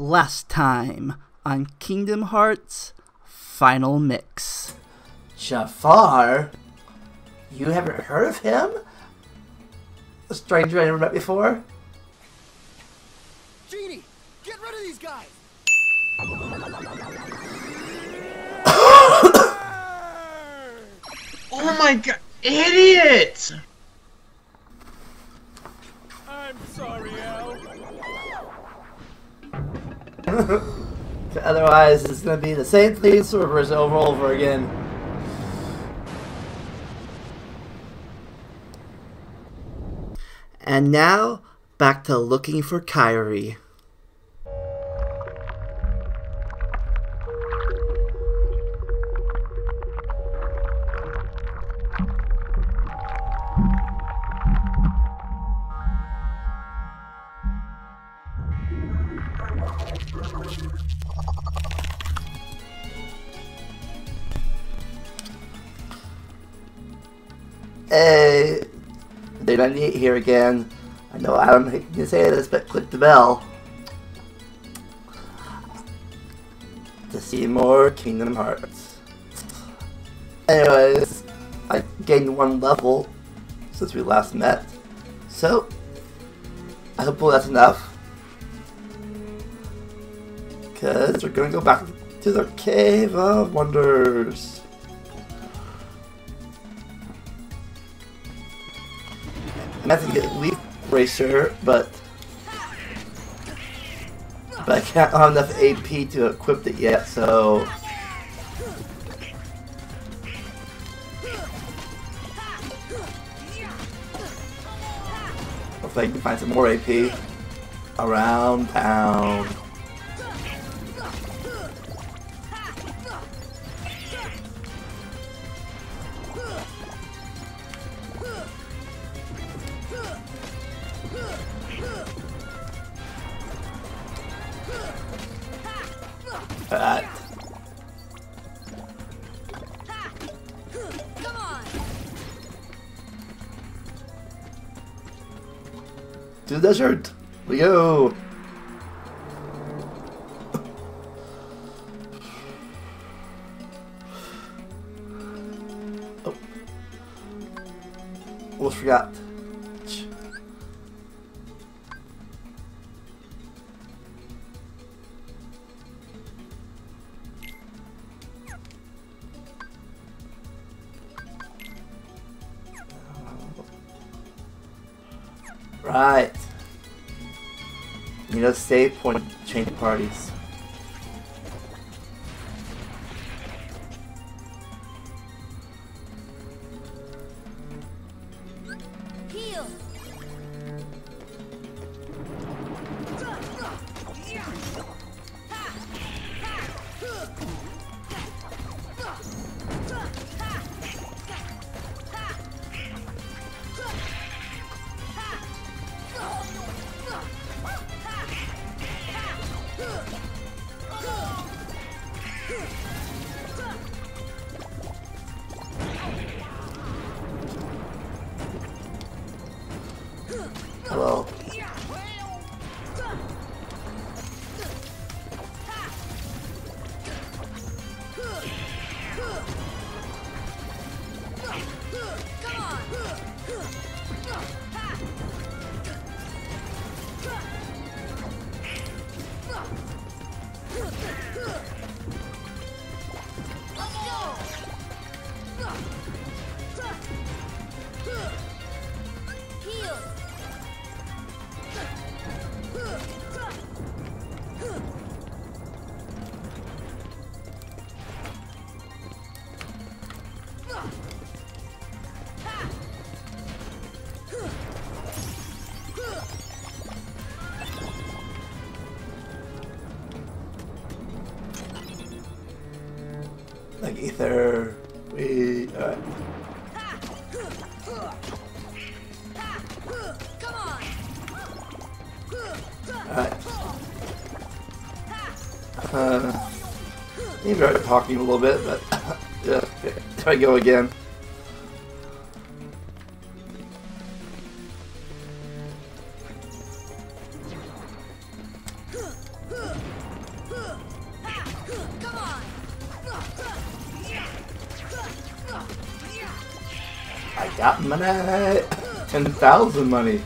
last time on Kingdom Hearts Final Mix. Jafar? You haven't heard of him? A stranger I never met before? Genie, get rid of these guys! Oh my god, idiot! I'm sorry, Al. Otherwise, it's gonna be the same thing servers over and over again. And now, back to looking for Kairi. Hey, they're 98 here again. I know Adam can say this, but click the bell to see more Kingdom Hearts. Anyways, I gained one level since we last met, so I hope that's enough, because we're gonna go back to the Cave of Wonders. I have to get Leaf Racer, but I can't have enough AP to equip it yet, so... hopefully I can find some more AP around town. To the desert! We go! Oh. Almost forgot. Right. You know, save point, change parties. Heal. Hello. Like ether, we alright. Maybe I tried talking a little bit, but yeah, okay. There I go again. got money! 10,000 money!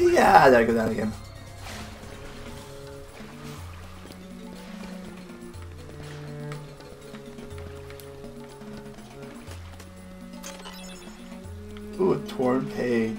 Yeah, I gotta go down again. Ooh, a torn page.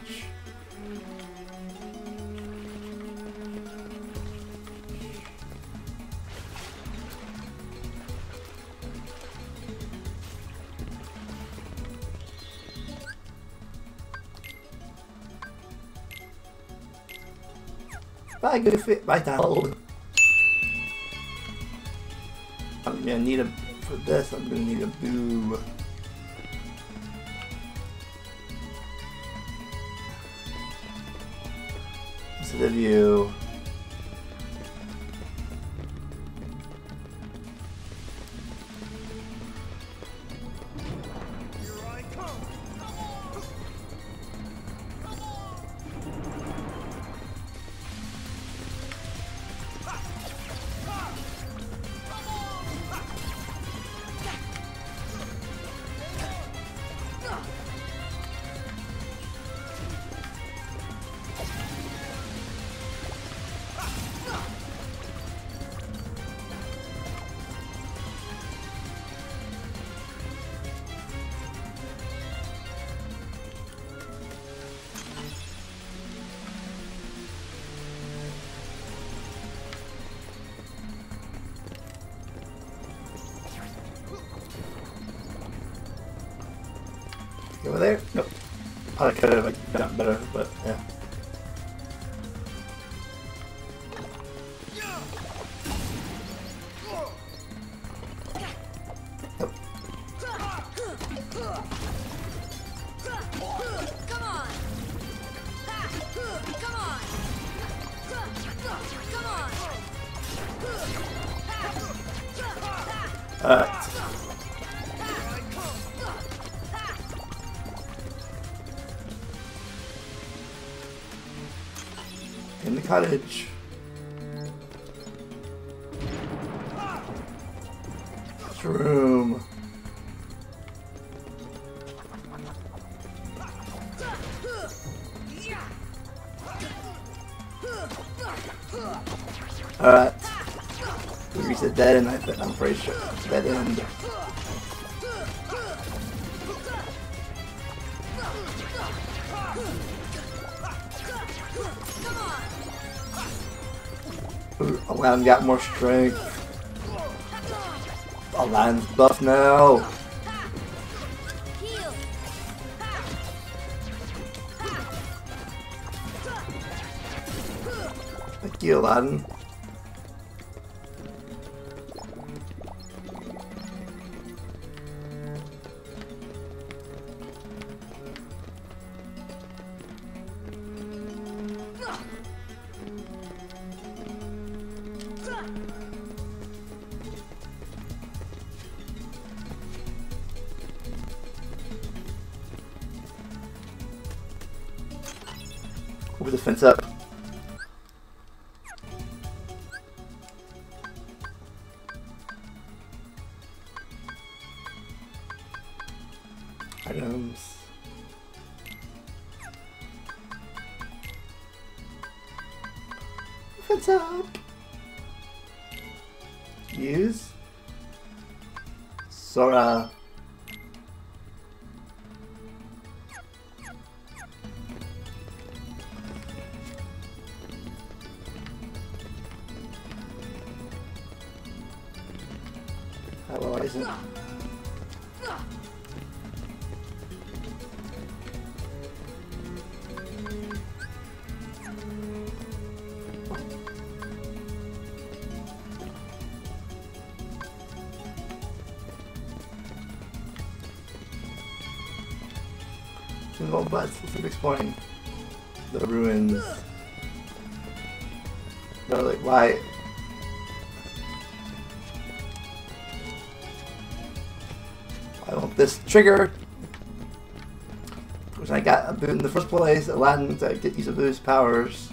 Bye, Goofy. Bye, Donald. I'm gonna need a... For this, I'm gonna need a Boo. This is the view. Over there? Nope. I could have done better, but yeah. Nope. Come on. Come on. Come on. In the cottage. This room. Alright. We reached the dead end, I'm pretty sure. Dead end. Aladdin got more strength. Aladdin's buff now. Thank you, Aladdin. Over the fence up. Items. Fence up. Use. Sora. to involve butts. Instead of exploring the ruins. No, like, why? I want this trigger, which I got Abu in the first place. Aladdin to get use of Abu's powers.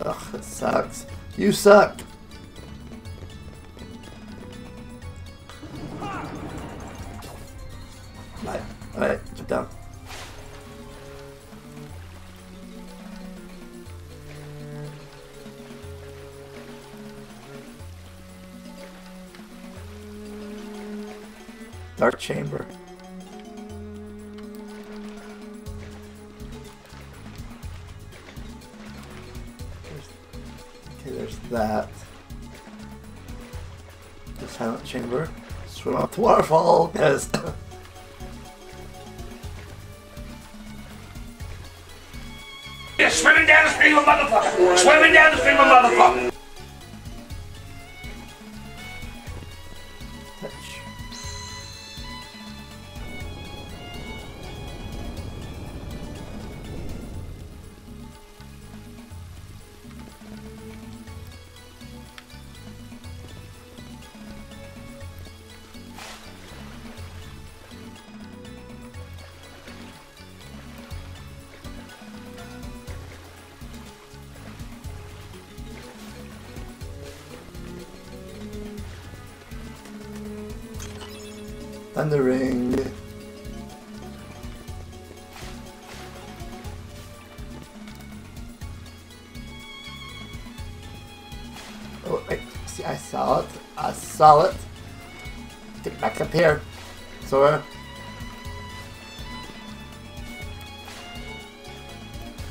Ugh, that sucks. You suck! Alright, jump down. Dark chamber. There's that. The silent chamber. Swim up to waterfall. Yes. You're swimming down the stream of motherfucker. Swimming down the stream of motherfucker. The ring. Oh, wait. See, I saw it. I saw it. Get back up here, Sora.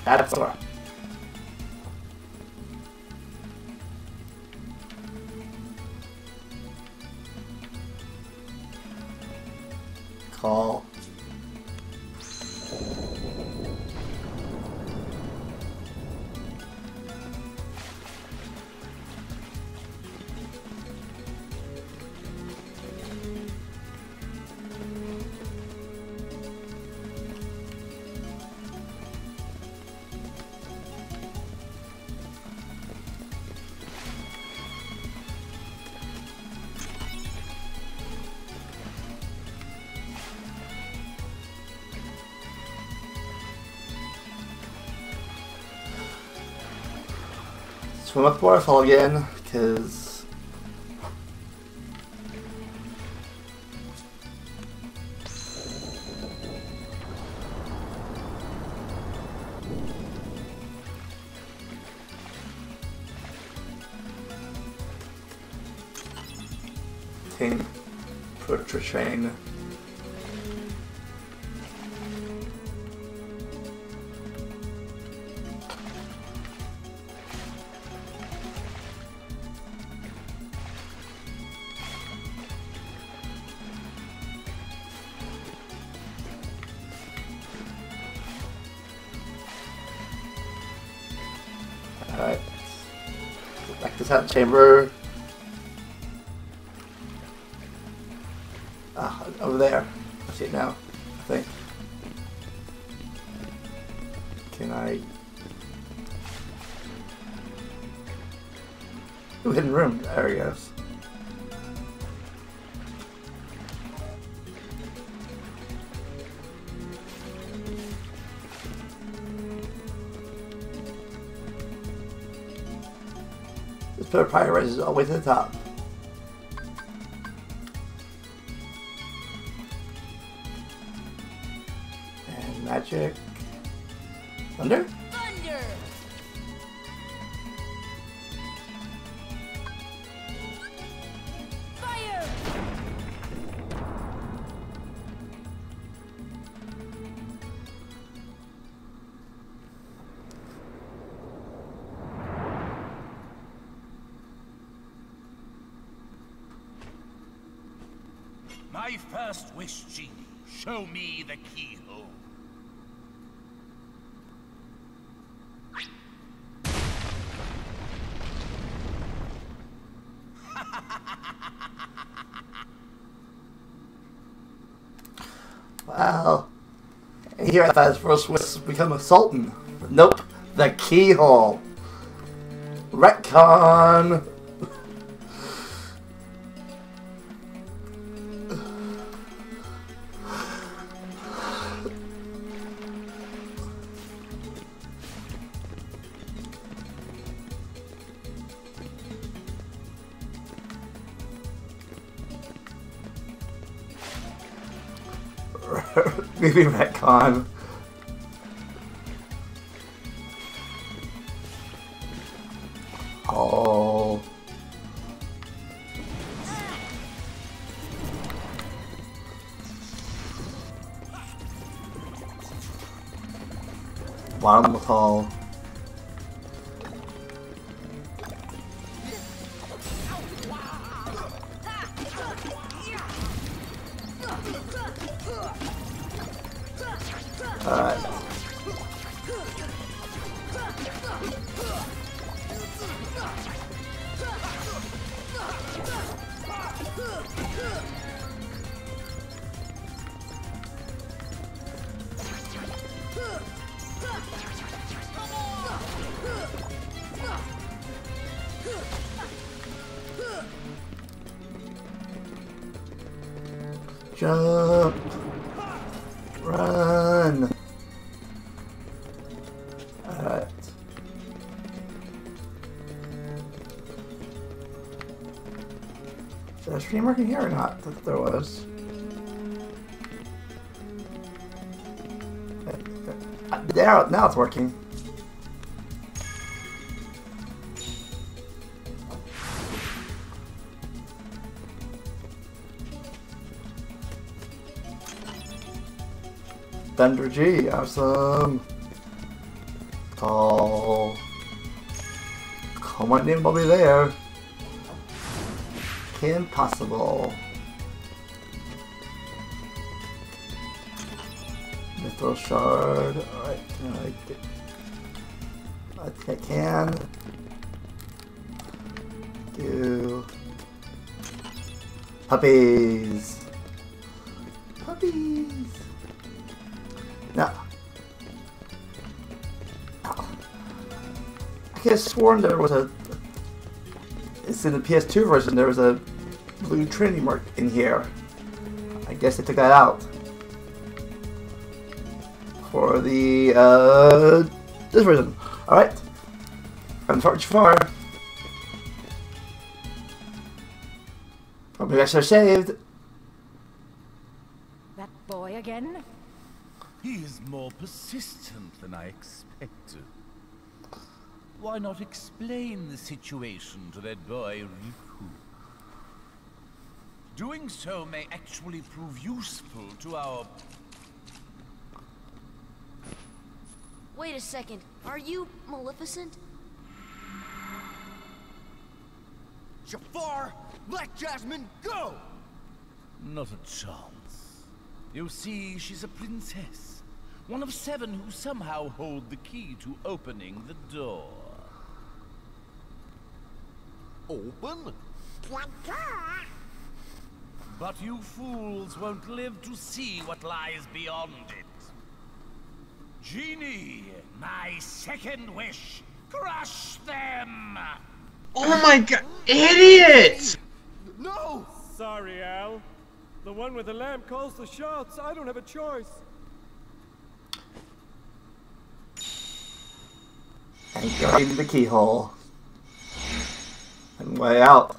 That's Sora. Call. Swim up the waterfall again, because Ting Portrait Train. Tap chamber. Ah, over there. I see it now, I think. Can I... Ooh, hidden room. There he goes. The pyre rises all the way to the top. And magic. Thunder? Thunder! Fire! My first wish, Genie. Show me the keyhole. Wow. here I thought his first wish was become a sultan. Nope, the keyhole. Retcon. Maybe retcon. Oh. Bottom of the hall. Jump! Run! Alright. Is there a stream working here or not? That there was. There, now it's working. Thunder G, awesome. Call. Call my name, I'll be there. Impossible. Mithril Shard, alright, I think I can. Do. Puppies. Puppies. No. Oh. I could have sworn there was a... It's in the PS2 version, there was a blue Trinity mark in here. I guess they took that out. For the, this version. Alright. I'm sorry, Jafar. Hope you guys are saved. That boy again? He is more persistent than I expected. Why not explain the situation to that boy, Riku? Doing so may actually prove useful to our... Wait a second. Are you Maleficent? Jafar, let Jasmine go! Not a chance. You see, she's a princess. One of 7 who somehow hold the key to opening the door. Open? But you fools won't live to see what lies beyond it. Genie, my second wish, crush them! Oh my god, idiot! No! Sorry, Al. The one with the lamp calls the shots. I don't have a choice. And go into the keyhole. And way out.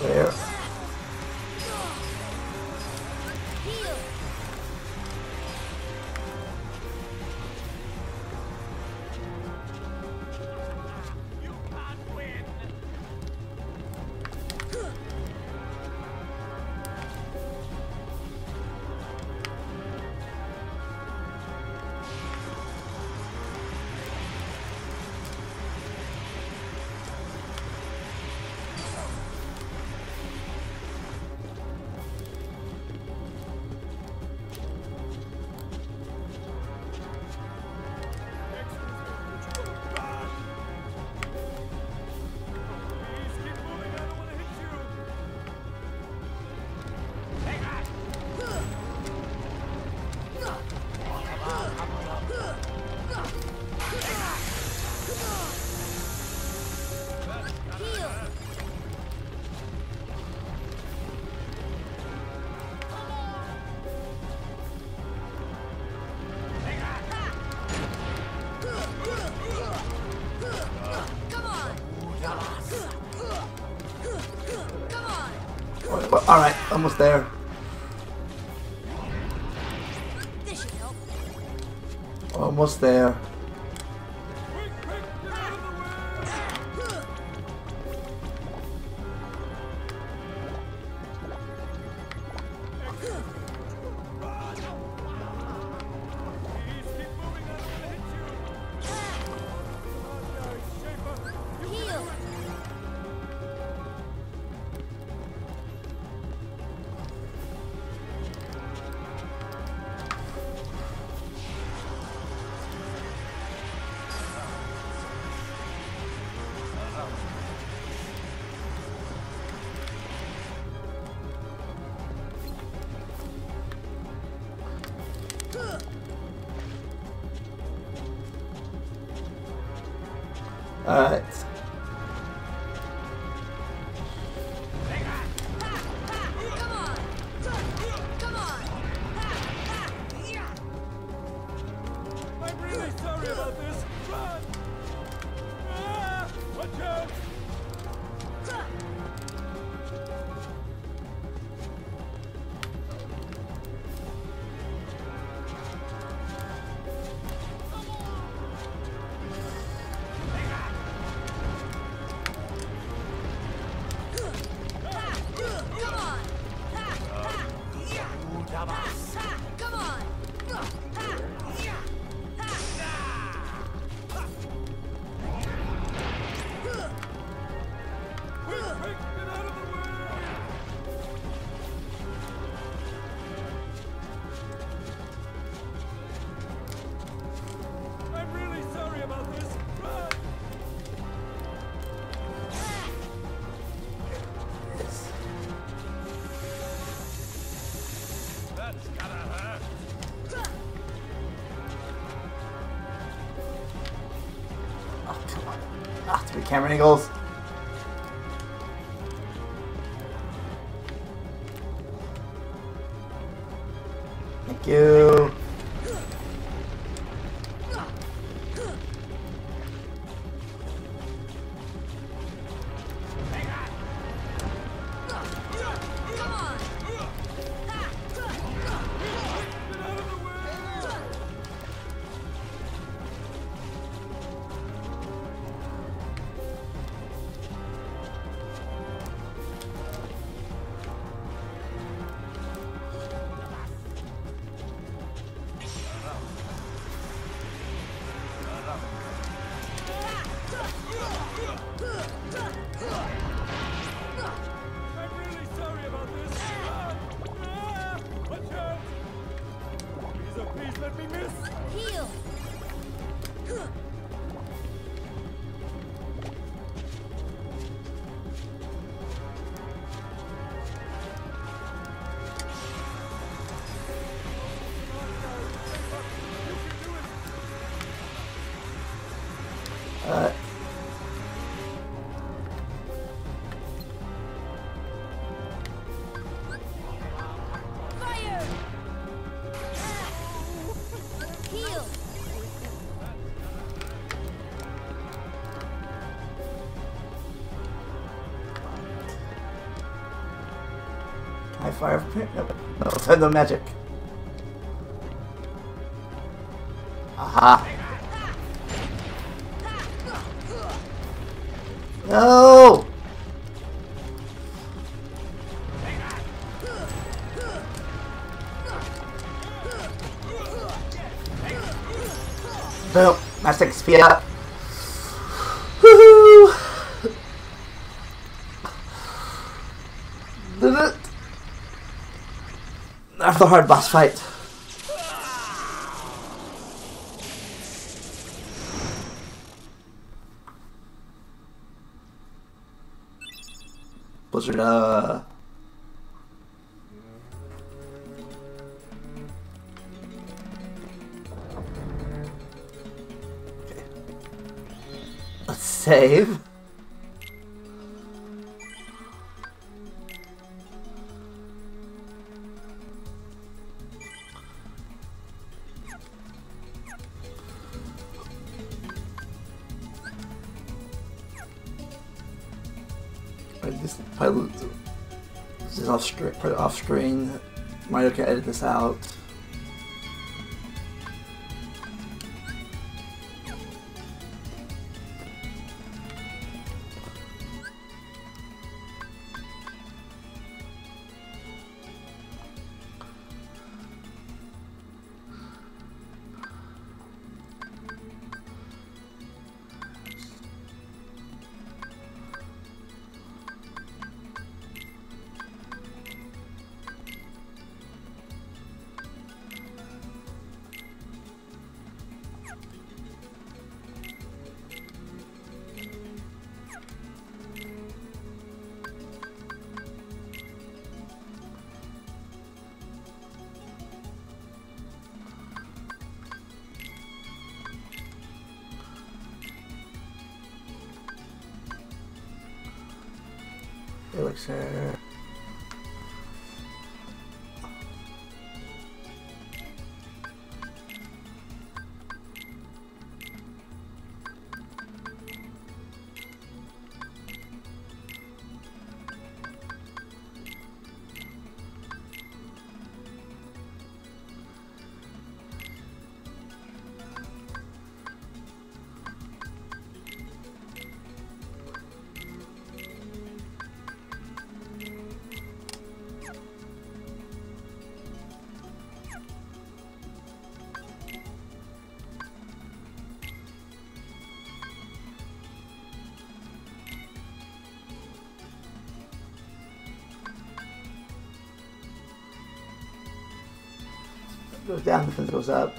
There. But alright, almost there. Almost there. Alright. I'm really sorry about this. Run! Watch out! Camera angles. Thank you. Fire. No, send no magic. Aha. No! Boom. Magic XP. After the hard boss fight. Blizzard, Okay. Let's save. This is off screen. Put it off screen. Mario can edit this out. Goes down, the fence goes up.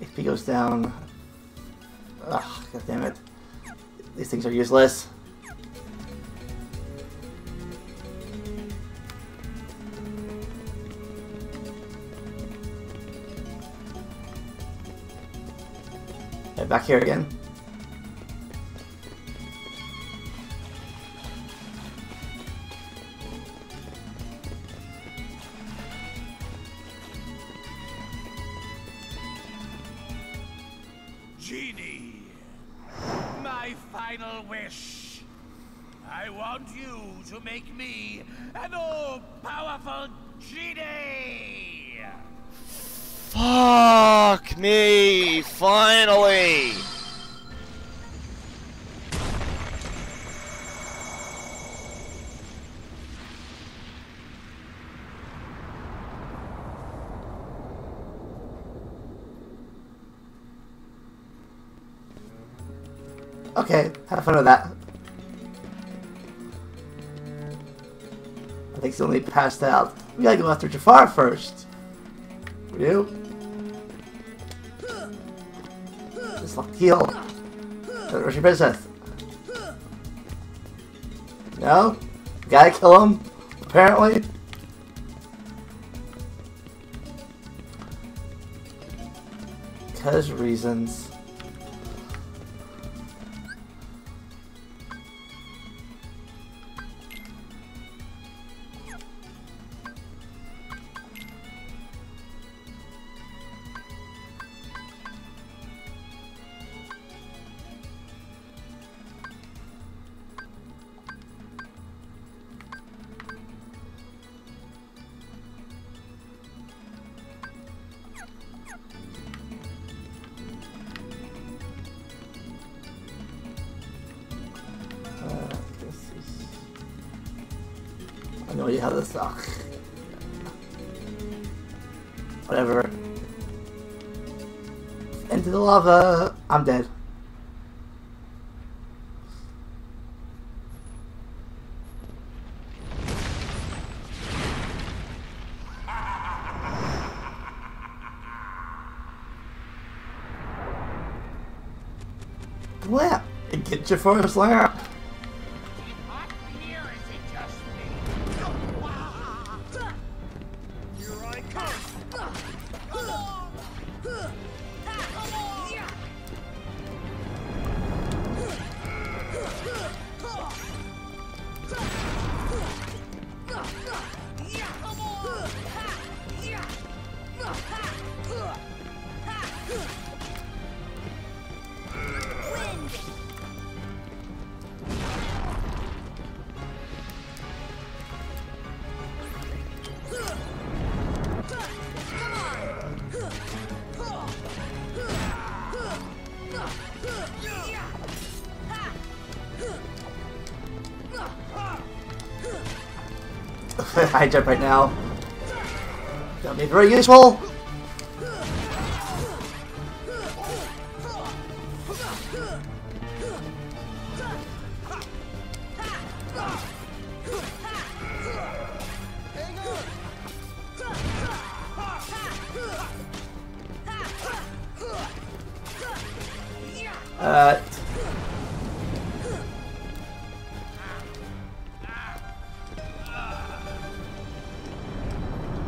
HP goes down. Ugh, god damn it. These things are useless. Back here again. Genie, my final wish. I want you to make me an all-powerful genie. Fuck me, finally. Okay, have fun with that. I think he only passed out. We gotta go after Jafar first. We do. Just like Keyhole. The Russian princess. No? Gotta kill him, apparently. Because reasons. How this sucks. Whatever. Into the lava. I'm dead. Lap and get your first lap. High jump right now. That'll be very useful.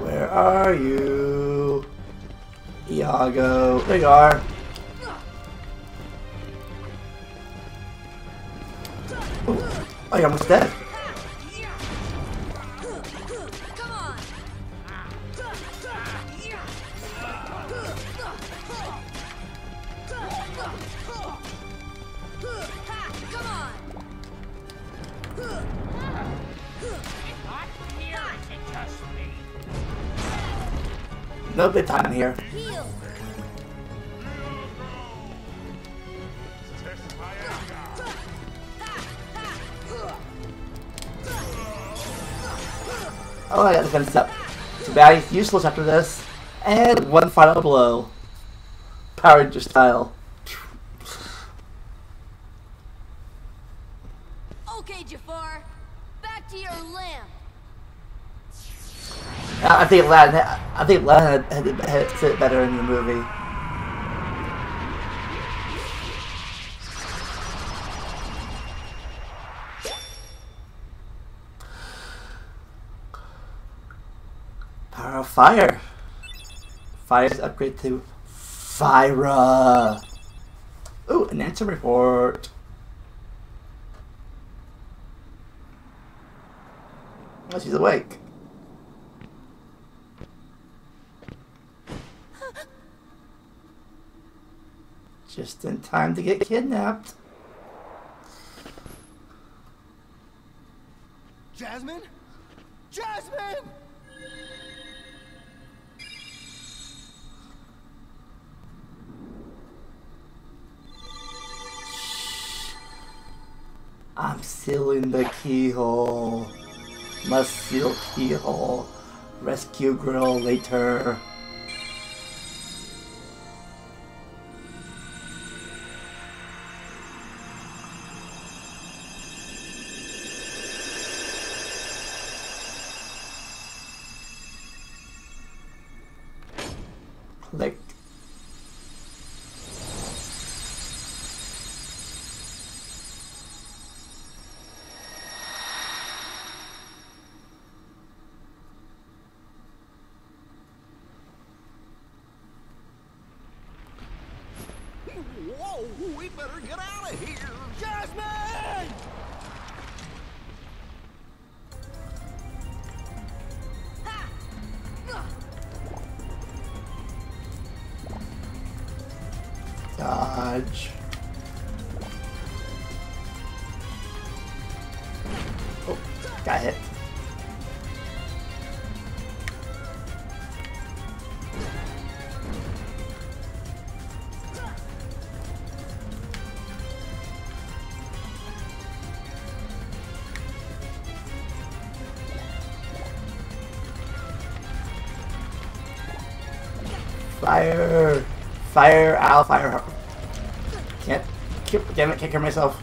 Where are you, Iago? There you are. Oh, I'm almost dead. No bit time here. Oh, I got the fence up. Too bad he's useless after this. And one final blow. Power Ranger style. Okay, Jafar. Back to your lamp. I think Aladdin hits it better in the movie. Power of fire. Fire's upgrade to Fyra. Ooh, an answer report. Oh, she's awake. Just in time to get kidnapped. Jasmine? Jasmine! Shh. I'm sealing the keyhole. Must seal keyhole. Rescue girl later. Like, whoa, we better get out of here, Jasmine! Dodge. Oh, got hit. Fire! Fire! I'll fire her. Damn it, can't hear myself.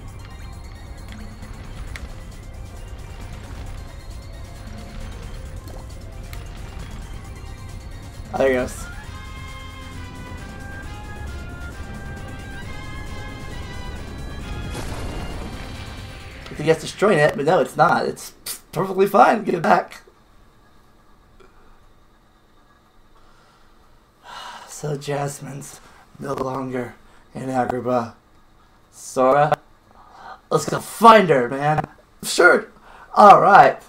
Oh, there he goes. I think it's destroying it, but no, it's not. It's perfectly fine. Get it back. So Jasmine's no longer in Agrabah. Sora, let's go find her, man. Sure. All right.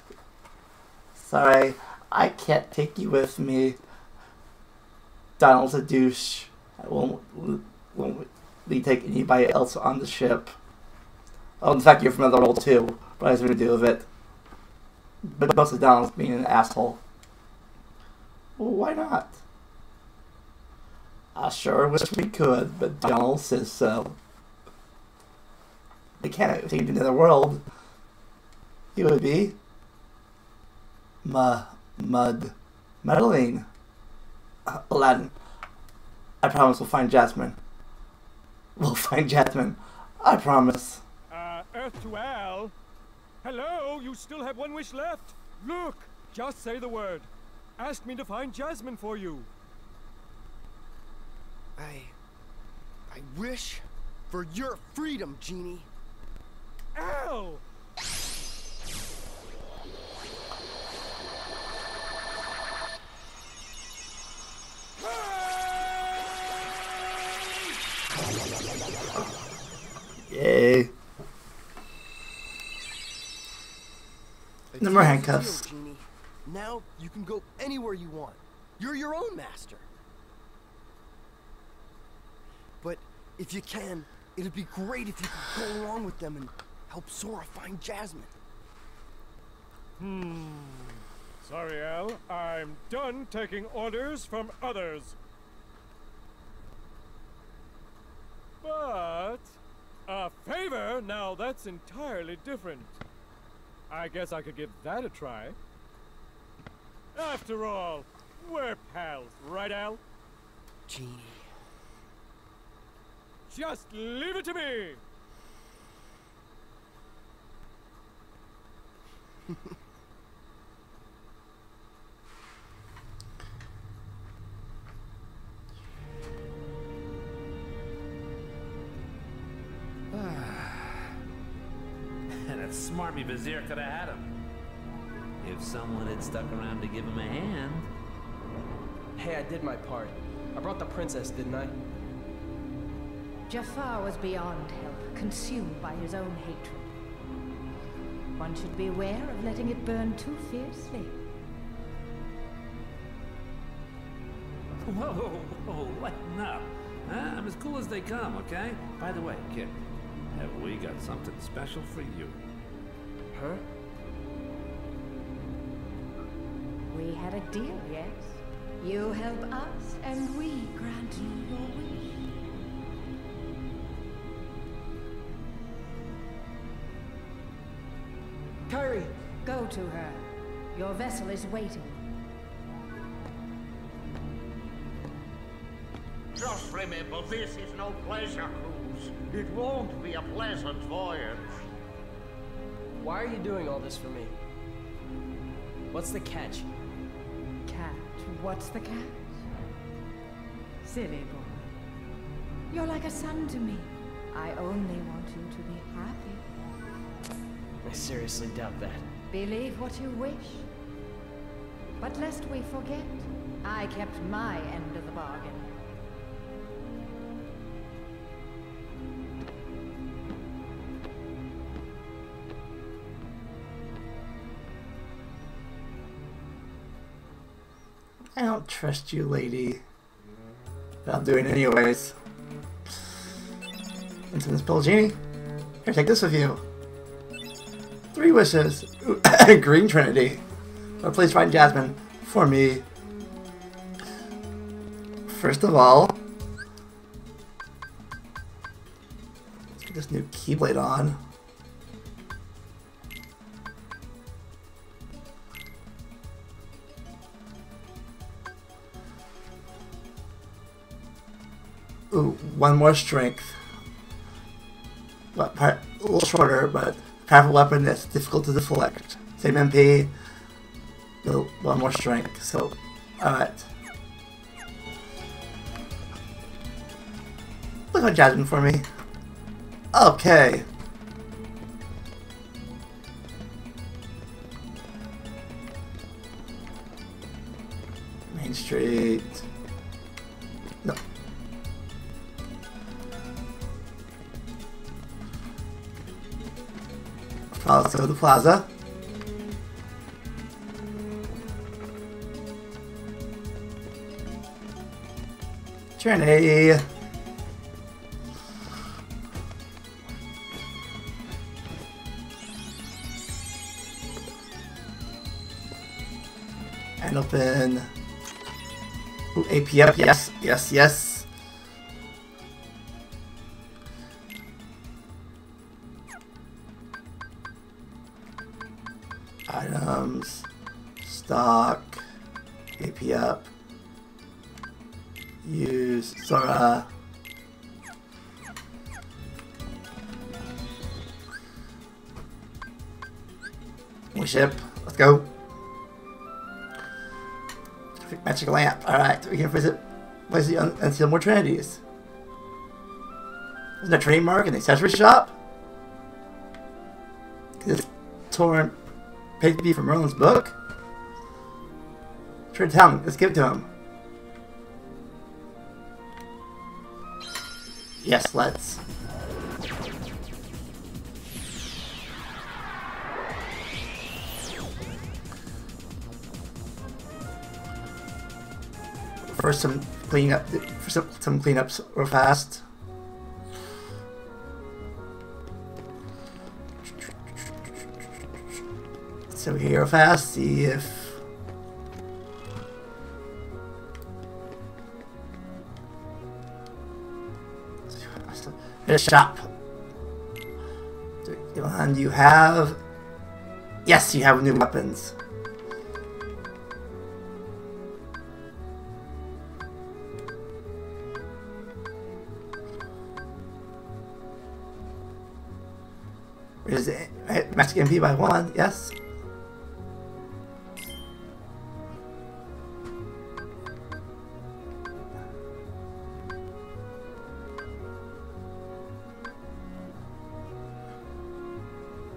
Sorry, I can't take you with me. Donald's a douche. I won't take anybody else on the ship. Oh, in fact, you're from another world too. But I have nothing to do with it. But mostly Donald's being an asshole. Well, why not? I sure wish we could, but Donald says so. They can't take him to another world. He would be. Madeline. Aladdin. I promise we'll find Jasmine. We'll find Jasmine. I promise. Earth to Al. Hello, you still have one wish left. Look, just say the word. Ask me to find Jasmine for you. I wish for your freedom, Genie. Al! Yay. No more handcuffs. Genie. Now you can go anywhere you want. You're your own master. But if you can, it'd be great if you could go along with them and help Sora find Jasmine. Sorry, Al. I'm done taking orders from others. But a favor? Now that's entirely different. I guess I could give that a try. After all, we're pals, right, Al? Genie. Just leave it to me! Smarmy Vizier could have had him. If someone had stuck around to give him a hand. Hey, I did my part. I brought the princess, didn't I? Jafar was beyond help, consumed by his own hatred. One should beware of letting it burn too fiercely. Whoa, whoa, whoa, lighten up. I'm as cool as they come, okay? By the way, kid, have we got something special for you? Huh? We had a deal, yes? You help us, and we grant you your wish. Kairi! Go to her. Your vessel is waiting. Just remember, this is no pleasure cruise. It won't be a pleasant voyage. Why are you doing all this for me? What's the catch? Catch? What's the catch? Silly boy. You're like a son to me. I only want you to be happy. I seriously doubt that. Believe what you wish. But lest we forget, I kept my end of the bargain. I don't trust you, lady. But I'll do it anyways. Into this bowl, Genie. Here, take this with you. 3 wishes. Green Trinity. But please find Jasmine for me. First of all, let's get this new Keyblade on. Ooh, one more strength. But a little shorter, but powerful weapon that's difficult to deflect. Same MP. No, one more strength. So, alright. Look at Jasmine for me. Okay. Main Street. No. Also the plaza. Trinity. And open. Ooh, APF, yes, yes, yes. Stark. AP up. Use Sora. We ship. Let's go. Magic lamp. Alright, we can visit places and steal more trinities. Isn't there a Trinity mark in the accessory shop? This torn page B from Merlin's book? Try to tell him. Let's give it to him. Yes, let's. First, some cleanup. Some cleanups real fast. So here, real fast. See if a shop. Do you have? Yes, you have new weapons. Is it max MP by 1? Yes.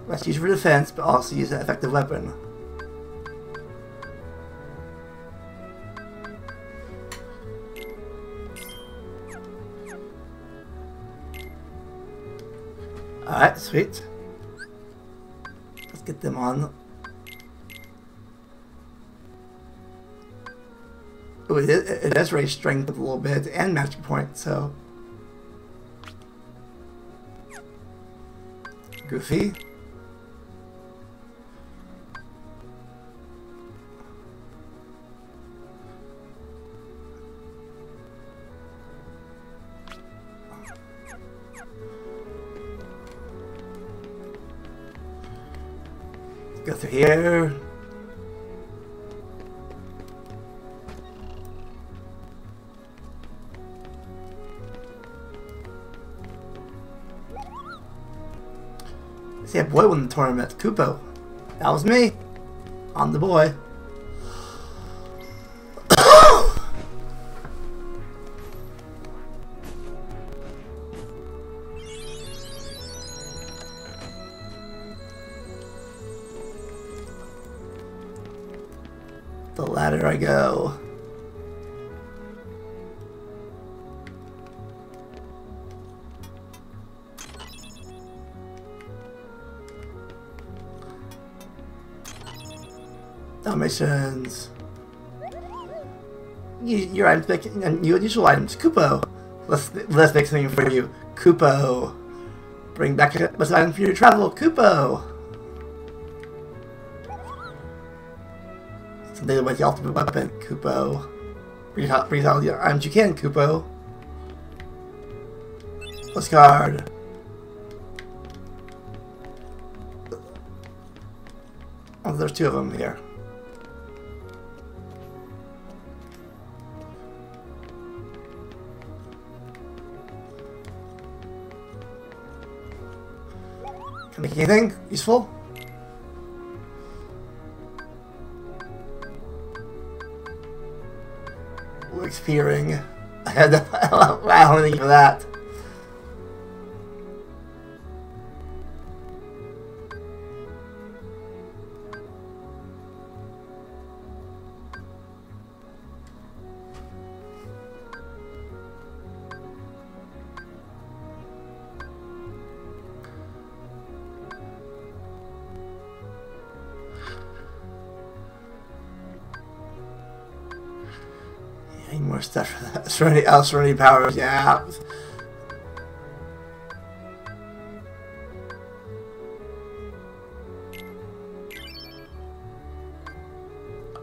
Let's use for defense, but also use an effective weapon. All right, sweet. Get them on. Ooh, it does raise strength a little bit and magic point, so. Goofy. Go through here. See, a boy won the tournament. Kupo. That was me. I'm the boy. The ladder I go. Dalmatians. Your items make unusual items. Kupo. Let's make something for you. Kupo. Bring back a best item for you to travel. Kupo. They with the ultimate weapon, Kupo. Bring out the arms you can, Kupo. Let's guard. Oh, there's two of them here. Can I make anything useful? Fearing. I had to allow anything for that. More stuff for that. Serenity powers, yeah.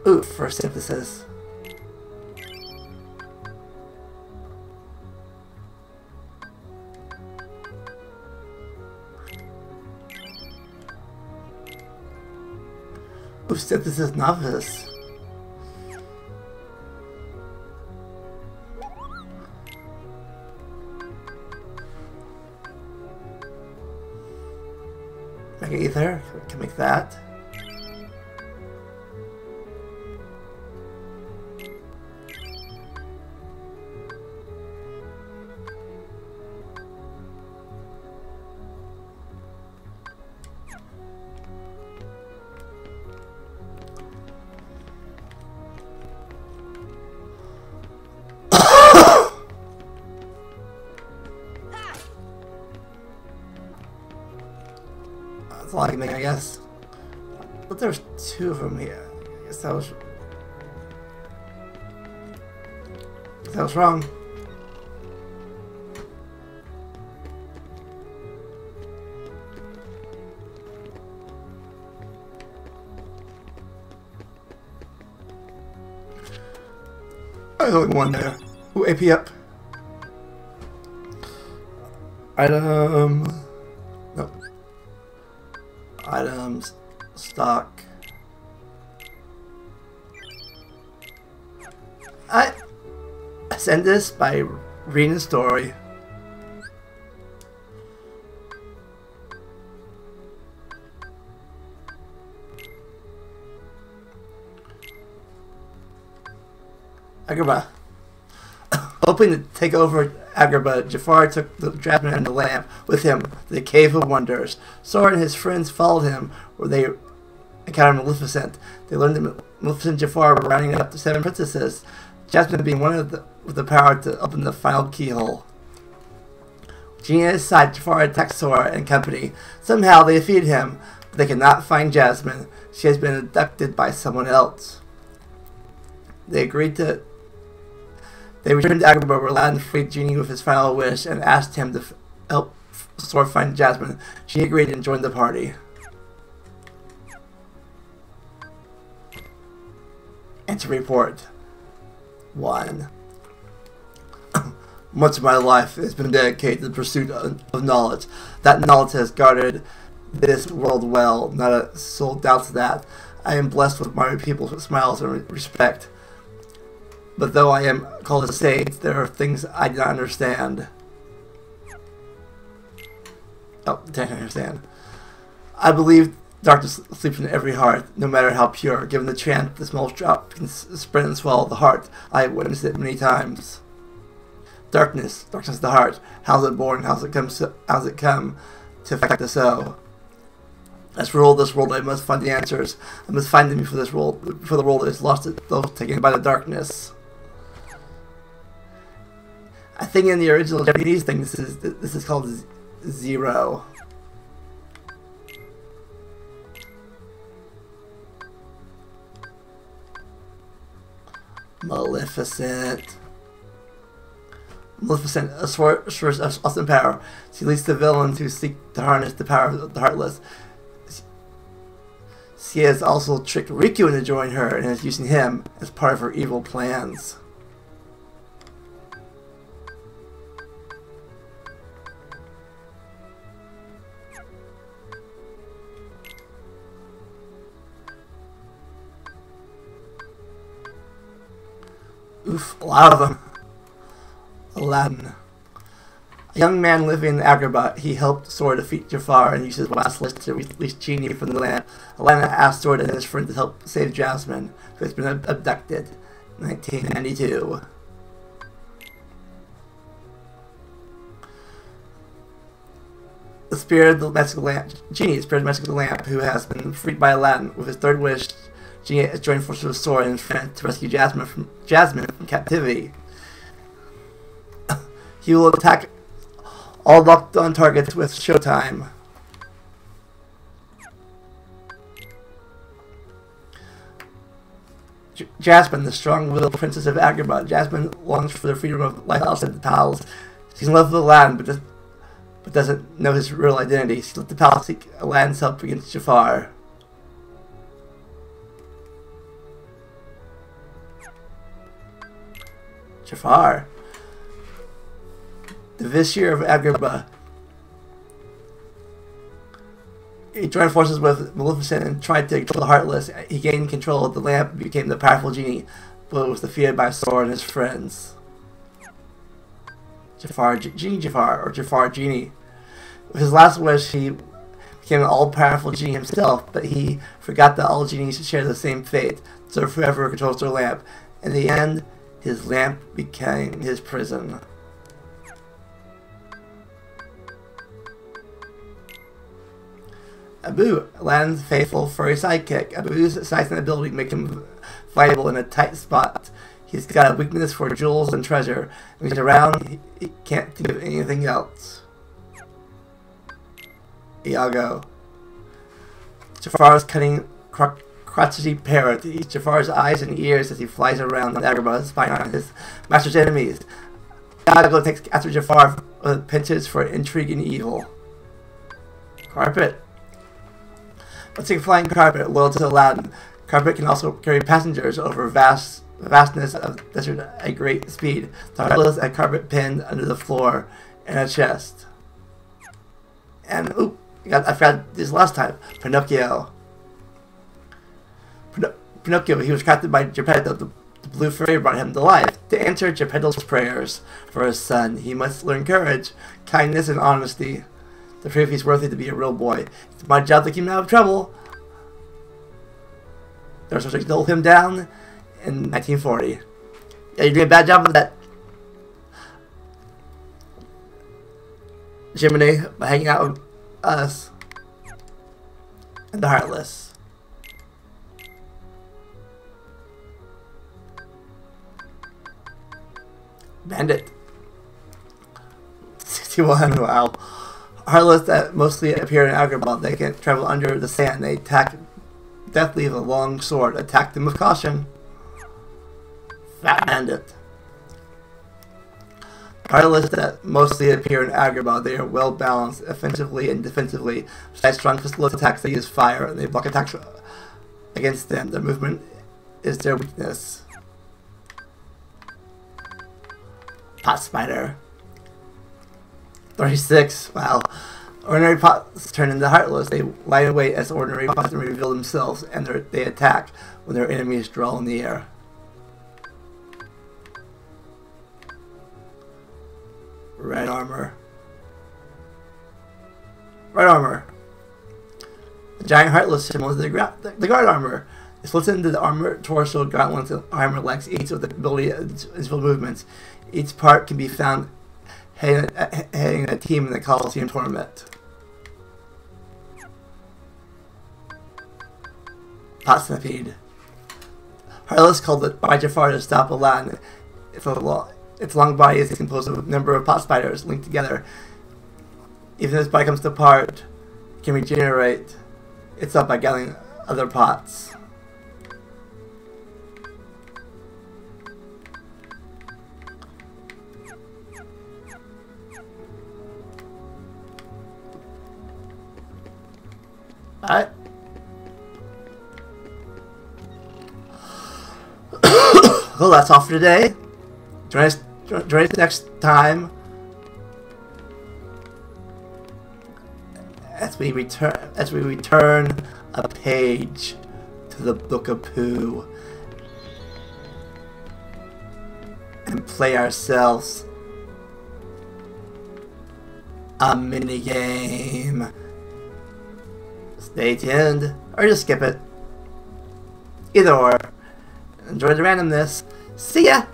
Ooh, first emphasis. Ooh, synthesis novice. Okay, there. Can make that. I can make, I guess. But there's two of them here. I guess that was wrong. There's only one there. Ooh, AP up. Item. Nope. Items, stock. I send this by reading the story. Agrabah. Hoping to take over Agrabah, Jafar took the dragon and the lamp with him to the Cave of Wonders. Sora and his friends followed him, where they encountered Maleficent. They learned that Maleficent and Jafar were rounding up the 7 princesses, Jasmine being one of them with the power to open the final keyhole. Genie aside, Jafar attacked Sora and company. Somehow they defeated him, but they cannot find Jasmine. She has been abducted by someone else. They returned to Agrabah, where Aladdin freed Genie with his final wish and asked him to help Sora find Jasmine. She agreed and joined the party. Enter report. 1. Much of my life has been dedicated to the pursuit of knowledge. That knowledge has guarded this world well. Not a soul doubts that. I am blessed with my people with smiles and respect. But though I am called a saint, there are things I do not understand. Oh, I don't understand. I believe darkness sleeps in every heart, no matter how pure. Given the chance, the small drop can spread and swallow the heart. I have witnessed it many times. Darkness, the heart. How's it born? How's it come to affect the soul? As for all this world, I must find the answers. I must find them before this world, before the world is lost itself, taken by the darkness. I think in the original Japanese thing, this is called Zero. Maleficent, a source of awesome power. She leads the villains who seek to harness the power of the Heartless. She has also tricked Riku into joining her and is using him as part of her evil plans. Oof, a lot of them. Aladdin. A young man living in Agrabah, he helped Sora defeat Jafar and used his last wish to release Genie from the land. Aladdin asked Sora and his friend to help save Jasmine, who has been abducted. 1992. The spirit of the magic lamp. Genie, the spirit of the magic lamp, who has been freed by Aladdin with his third wish. Genie has joined forces with Sora and his friend to rescue Jasmine from captivity. He will attack all locked on targets with Showtime. Jasmine, the strong-willed princess of Agrabah. Jasmine longs for the freedom of life outside the palace. She's in love with Aladdin, but doesn't know his real identity. She left the palace to seek Aladdin's help against Jafar. Jafar. The Vizier of Agrabah. He joined forces with Maleficent and tried to control the Heartless. He gained control of the lamp and became the powerful Genie, but was defeated by Sora and his friends. Jafar, Genie Jafar, or Jafar Genie. With his last wish, he became an all-powerful genie himself, but he forgot that all genies share the same fate, so forever controls their lamp. In the end, his lamp became his prison. Abu, Aladdin's faithful furry sidekick. Abu's size and ability make him viable in a tight spot. He's got a weakness for jewels and treasure. When he's around, he can't think of anything else. Iago. Jafar's cunning crotchety parrot. He eats Jafar's eyes and ears as he flies around on Agrabah, spying on his master's enemies. Iago takes after Jafar with pinches for intrigue and evil. Carpet. Let's take Flying Carpet, loyal to Aladdin. Carpet can also carry passengers over vastness of the desert at great speed. The Heartless had Carpet pinned under the floor in a chest. And, oop, I forgot this last time. Pinocchio. Pinocchio, he was crafted by Geppetto. The blue fairy brought him to life. To answer Geppetto's prayers for his son, he must learn courage, kindness, and honesty. To prove he's worthy to be a real boy. It's my job to keep him out of trouble. They were supposed to hold him down in 1940. Yeah, you did a bad job of that, Jiminy, by hanging out with us and the Heartless. Bandit. 61, wow. Heartless that mostly appear in Agrabah. They can travel under the sand. They attack deathly with a long sword. Attack them with caution. Fat Bandit. Heartless that mostly appear in Agrabah. They are well balanced offensively and defensively. Besides strong physical attacks, they use fire and they block attacks against them. Their movement is their weakness. Pot Spider. 36, wow. Ordinary pots turn into Heartless. They lie in wait as ordinary pots and reveal themselves, and they attack when their enemies draw in the air. Red Armor. Red Armor. The giant Heartless symbol is the guard armor. It splits into the armor, torso, gauntlets, and armor legs, each with the ability of invisible movements. Each part can be found heading a team in the Coliseum Tournament. Pot Stampede. Heartless called by Jafar to stop Aladdin. Its long body is composed of a number of pot spiders linked together. Even if its body comes apart, it can regenerate itself by gathering other pots. Alright. Well, that's all for today. Join us next time as we return a page to the Book of Pooh and play ourselves a mini game. Stay tuned, or just skip it. Either or. Enjoy the randomness. See ya!